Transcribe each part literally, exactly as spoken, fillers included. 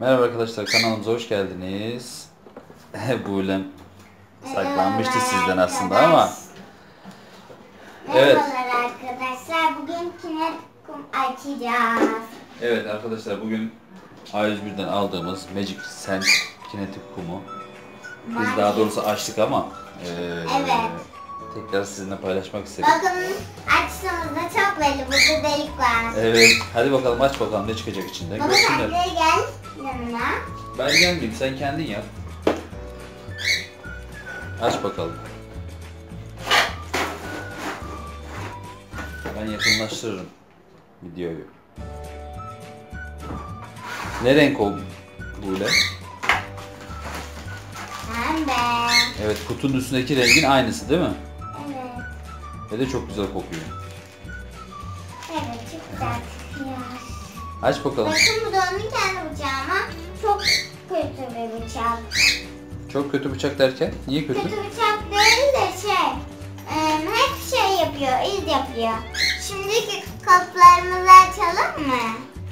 Merhaba arkadaşlar, kanalımıza hoş geldiniz. Bu ulem saklanmıştı sizden aslında ama. Evet. Merhabalar arkadaşlar, bugün Kinetik Kum açacağız. Evet arkadaşlar, bugün A yüz bir'den aldığımız Magic Sand Kinetik Kum'u biz daha doğrusu açtık ama e, evet. tekrar sizinle paylaşmak istedik. Bakın, açtığımızda çok belli, burada delik var. Evet, hadi bakalım aç bakalım ne çıkacak içinde. Baba sen gel yanına. Ben gelmeyeyim, sen kendin yap. Aç bakalım. Ben yakınlaştırırım videoyu. Ne renk o böyle? Pembe. Evet, kutunun üstündeki rengin aynısı değil mi? Evet. Ve de çok güzel kokuyor. Evet, çok güzel kokuyor. Aç bakalım. Bakın, bu da onun kendi bıçağı ama çok kötü bir bıçak. Çok kötü bıçak derken? Niye kötü? Kötü bıçak değil de şey, ıı, hep şey yapıyor, iz yapıyor. Şimdiki kaplarımızı açalım mı?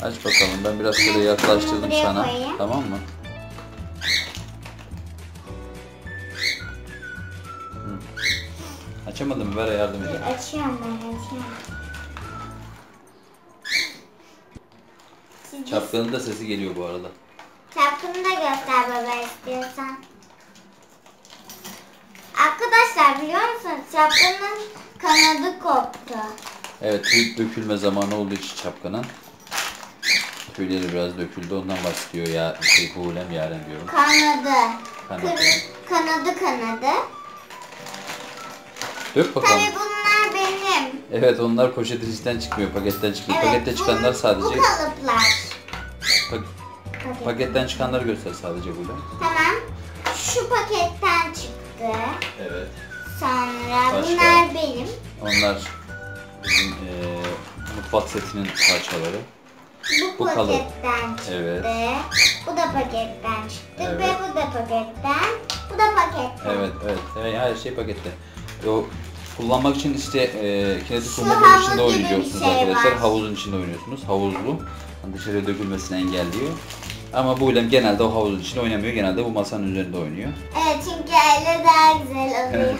Aç bakalım, ben biraz şöyle yaklaştırdım sana. Koyayım. Tamam mı? Açamadın mı? Ver yardım edeyim. Açıyorum ben, açıyorum. Siz çapkının da sesi geliyor bu arada. Çapkını da göster baba istiyorsan. Arkadaşlar biliyor musunuz? Çapkının kanadı koptu. Evet, tüy dökülme zamanı olduğu için çapkının. Tüyleri biraz döküldü, ondan bahsediyor ya. Şey, hulem yaren diyorum. Kanadı. Kanadı. Kanadı kanadı. Dök bakalım. Tabii bunlar benim. Evet, onlar poşetin içinden çıkmıyor, paketten çıkıyor. Evet, pakette çıkanlar sadece... Bu kalıplar. Pa Paket. Paketten çıkanları göster sadece böyle. Tamam. Şu paketten çıktı. Evet. Sonra başka. Bunlar benim. Onlar bizim e, mutfak setinin parçaları. Bu, bu paketten kalıp. çıktı. Evet. Bu da paketten çıktı. Evet. Ve bu da paketten. Bu da paketten. Evet, evet. Evet, her şey pakette. O kullanmak için işte e, kinetik kumların içinde oynuyorsunuz şey arkadaşlar. Var. Havuzun içinde oynuyorsunuz. Havuzlu. Yani dışarıya dökülmesini engelliyor. Ama bu ulem genelde o havuzun içinde oynamıyor. Genelde bu masanın üzerinde oynuyor. Evet, çünkü öyle daha güzel oluyor. Evet.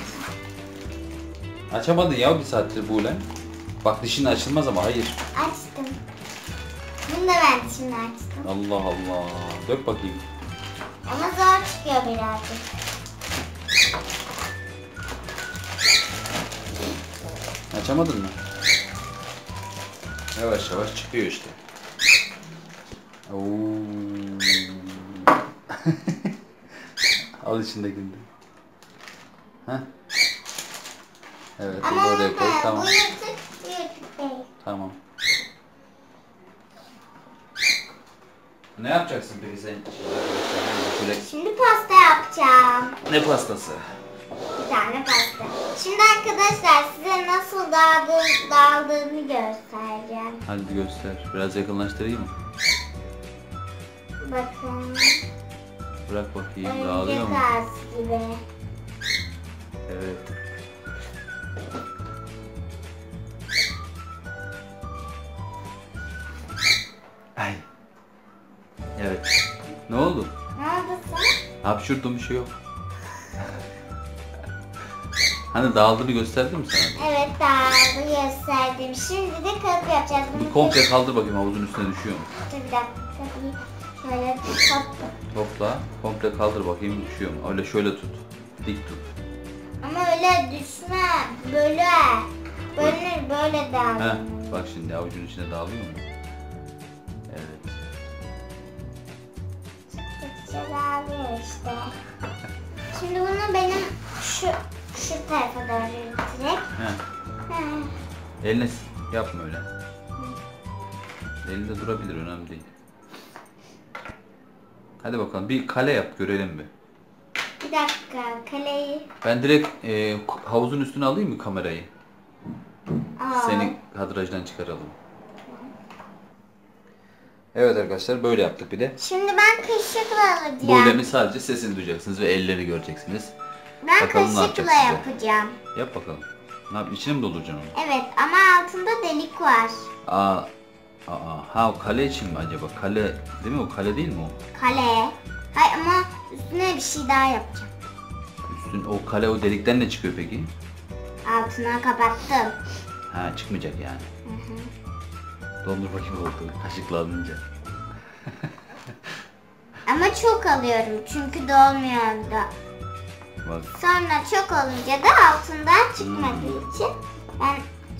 Açamadın ya bir saattir bu ulem. Bak dişin açılmaz ama hayır. Açtım. Bunu da ben dişimle açtım. Allah Allah. Dök bakayım. Ama zor çıkıyor birazcık. Açamadın mı? Yavaş yavaş çıkıyor işte. Al içindekini de. Heh. Evet, bu da oraya koy. Tamam. Tamam. Ne yapacaksın peki sen? Şimdi pasta yapacağım. Ne pastası? Bir tane pasta. Şimdi arkadaşlar size nasıl dağıldığını, dağıldığını göstereceğim. Hadi göster. Biraz yakınlaştırayım mı? Bakın. Bırak bakayım. Önce dağılıyor mu? Örümcek gibi. Evet. Ay. Evet. Ne oldu? Ne oldu sen? Hapşurdum, bir şey yok. Hani dağıldığını gösterdim mi sana? Evet, dağıldı gösterdim. Şimdi de kalıp yapacağız. Bunu komple kaldır bakayım, havuzun üstüne düşüyor mu? Dur bir dakika. Şöyle topla. Topla. Komple kaldır bakayım düşüyor mu? Öyle şöyle tut. Dik tut. Ama öyle düşme. Böyle. Böyle böyle dağılıyor. Bak şimdi havucun içine dağılıyor mu? Evet. Çıktıkça dağılıyor işte. Şimdi bunu benim şu... Şu tarafa doğru direkt. He. He. Eline yapma öyle. Hı. Elinde durabilir, önemli değil. Hadi bakalım bir kale yap görelim bir. Bir dakika, kaleyi. Ben direkt e, havuzun üstüne alayım mı kamerayı? Aa. Seni kadrajdan çıkaralım. Hı. Evet arkadaşlar, böyle yaptık bir de. Şimdi ben kaşıkla alacağım. Bu ulemi sadece sesini duyacaksınız ve elleri göreceksiniz. Ben bakalım kaşıkla yapacağım. Yap bakalım. Ne yap? İçine mi dolduracaksın onu? Evet, ama altında delik var. Aa, Aa, ha o kale için mi acaba? Kale değil mi o? Kale değil mi o? Kale. Hayır ama üstüne bir şey daha yapacağım. Üstün o kale o delikten ne çıkıyor peki? Altına kapattım. Ha çıkmayacak yani. Hı hı. Dondur bakayım oldu kaşıklanınca. Ama çok alıyorum çünkü dolmuyor da. Bak. Sonra çok olunca da altından çıkmadığı hmm. için ben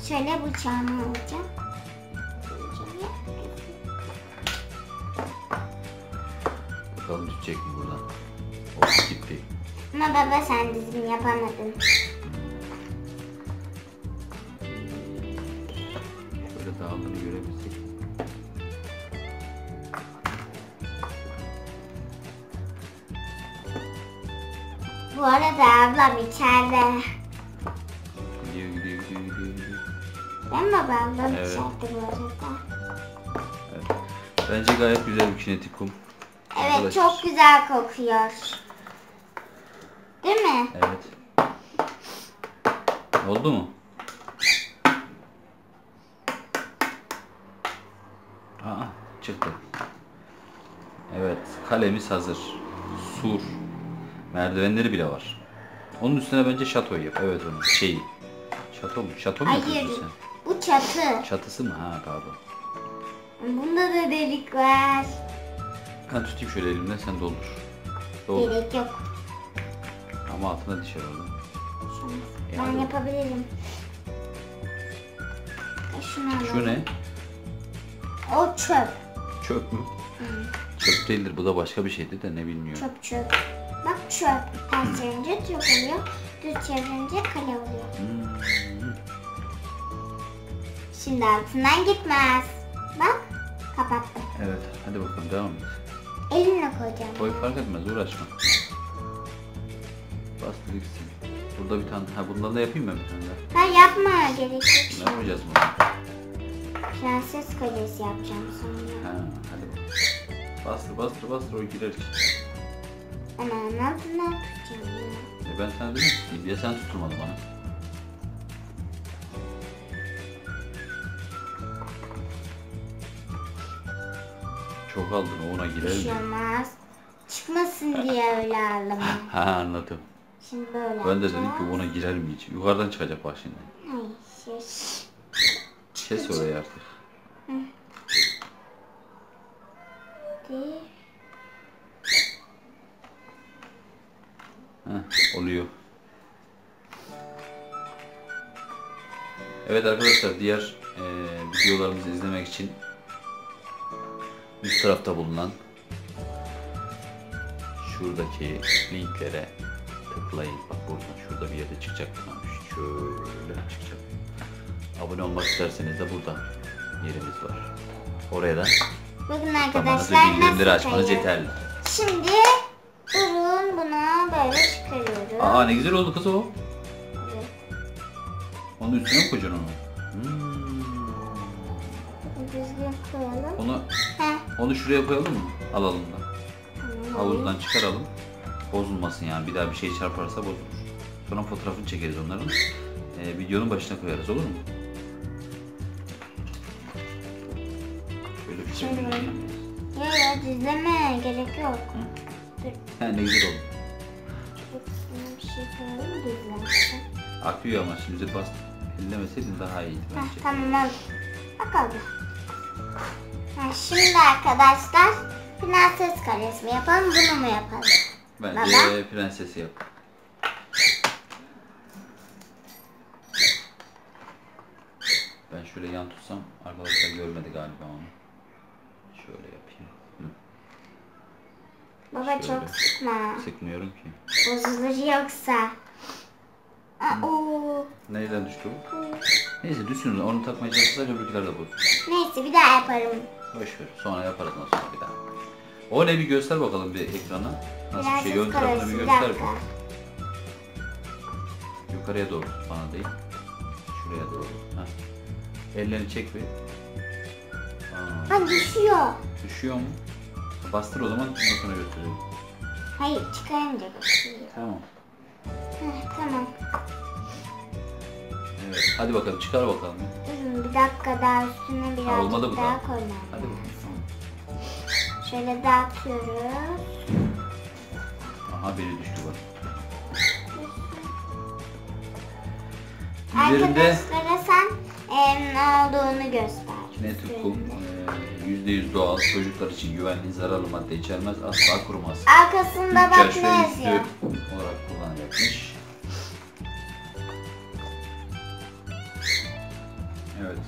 şöyle bıçağımı alacağım. Bakalım düşecek mi buradan? Of gitti. Ama baba sen düzgün yapamadın. Böyle dağıldığını görebilsek. Bu arada ablam içeride. Gidiyor gidiyor gidiyor gidiyor gidiyor. Ben mi ablam evet. içeride bu arada? Evet. Bence gayet güzel bir kinetik kum. Evet arkadaşlar. Çok güzel kokuyor. Değil mi? Evet. Oldu mu? Aa çıktı. Evet kalemiz hazır. Sur. Merdivenleri bile var. Onun üstüne bence şato yap. Evet onun şeyi. Şato mu? Şato mu yapıyorsun sen? Bu çatı. Çatısı mı? Ha pardon. Bunda da delik var. Ben tutayım şöyle elimden sen doldur. Doldur. Gerek yok. Ama altına dışarı oldu. Ben yani yapabilirim. E şunu alalım. Şu ne? O çöp. Çöp mü? Hı. Çöp değildir bu da başka bir şeydi de ne bilmiyorum. Çöp çöp. Bak çöp. Ters çevirince çöp oluyor. Düz çevirince kale oluyor. Hı. Şimdi altından gitmez. Bak kapattım. Evet hadi bakalım devam et. Elinle koyacağım. Koy fark etmez uğraşma. Bastır ikisini. Burada bir tane ha bundan da yapayım mı bir tane daha? Ha yapma gerek yok. Ne yapacağız bunu? Prenses kalesi yapacağım sonra. Ha hadi. Bastır bastır bastır o girer içine. Ama nasıl ne yapacağım ya? E ben sana dedim ki ya sen tutturmadın bana. Çok aldın ona girer mi? Düşemez. Çıkmasın diye öyle aldım. Ha anladım. Şimdi böyle ben de dedim ki ona girer mi hiç? Yukarıdan çıkacak bak şimdi. Hayır. Kes orayı artık. Hı. Heh, oluyor. Evet arkadaşlar diğer e, videolarımızı izlemek için üst tarafta bulunan şuradaki linklere tıklayın. Bak buradan şurada bir yerde çıkacak. Şöyle çıkacak. Abone olmak isterseniz de burada yerimiz var. Oraya da bakın arkadaşlar bildirimleri açmanız yeterli. Şimdi durun bunu böyle çıkarıyoruz. Aa ne güzel oldu kız o. Evet. Onun üstüne mi koyacaksın onu? Hmm. Düzgün koyalım. Onu, onu şuraya koyalım mı? Alalım da. Havuzdan çıkaralım. Bozulmasın yani. Bir daha bir şey çarparsa bozulur. Sonra fotoğrafını çekeriz onların. Ee, videonun başına koyarız. Olur mu? Şöyle bir şey. Ya ya düzleme. Gerek yok. Hı? Ha ne güzel oldu. Bir şey koyalım düzlensin. Akıyor ama şimdi bize bastı. Ellemeseydin daha iyiydi bence. Heh, tamam. Bakalım. Ha, şimdi arkadaşlar prenses kalesi mi yapalım bunu mu yapalım? Bence baba. Prensesi yap. Ben şöyle yan tutsam arkadaşlar görmedi galiba onu. Şöyle yapayım. Hı. Baba şöyle. Çok sıkma. Sıkmıyorum ki. Bozulur yoksa. Aa, nereden düştü bu? Neyse düşsün onu takmaya çalışırsak öbürküler de bozulur. Neyse bir daha yaparım. Boşver sonra yaparız nasıl bir daha. O ne bir göster bakalım bir ekrana. Nasıl bir şey ön tarafını bir göster bakalım. Yukarıya doğru bana değil. Şuraya doğru. Heh. Ellerini çek bir. Aa. Aa, düşüyor. Düşüyor mu? Bastır o zaman sonra götürelim. Hayır çıkarınca götürüyor. Tamam. Heh, tamam. Evet. Hadi bakalım, çıkar bakalım. Bir dakika daha, üstüne birazcık daha, daha, daha koyalım. Hadi bakalım. Şöyle dağıtıyoruz. Aha biri düştü bak. Üzerinde arkadaşlara sen e, ne olduğunu göster. Kinetik Kum yüzde yüz doğal, çocuklar için güvenli, zararlı madde içermez, asla kurumaz. Arkasında bak ne yazıyor? Olarak kullanacakmış. Evet.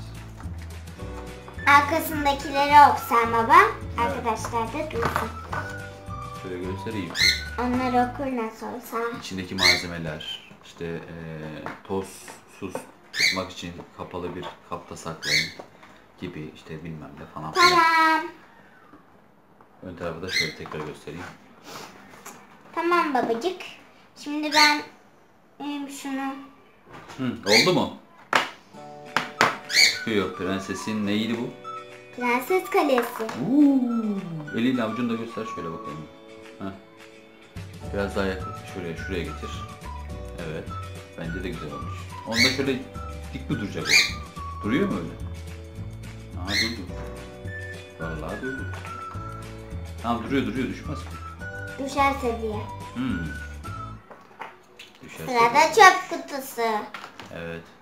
Arkasındakileri oku sen baba. Evet. Arkadaşlar da duysun. Şöyle göstereyim. Onları okur nasıl olsa. İçindeki malzemeler. İşte e, toz, sus tutmak için kapalı bir kapta saklayın. Gibi işte bilmem ne falan. Tamam. Ön tarafı da şöyle tekrar göstereyim. Tamam babacık. Şimdi ben şunu. Hı, oldu mu? Yok, prensesin neydi bu? Prenses kalesi. Uuu, elini avucunu da göster şöyle bakalım. Heh. Biraz daha yakın. Şöyle şuraya getir. Evet. Bence de güzel olmuş. Onda şöyle dik mi duracak o? Duruyor mu öyle? Ha durdu. Vallahi durdu. Tamam duruyor duruyor düşmez mi? Düşerse diye. Hmm. Düşerse. Sırada çöp kutusu. Evet.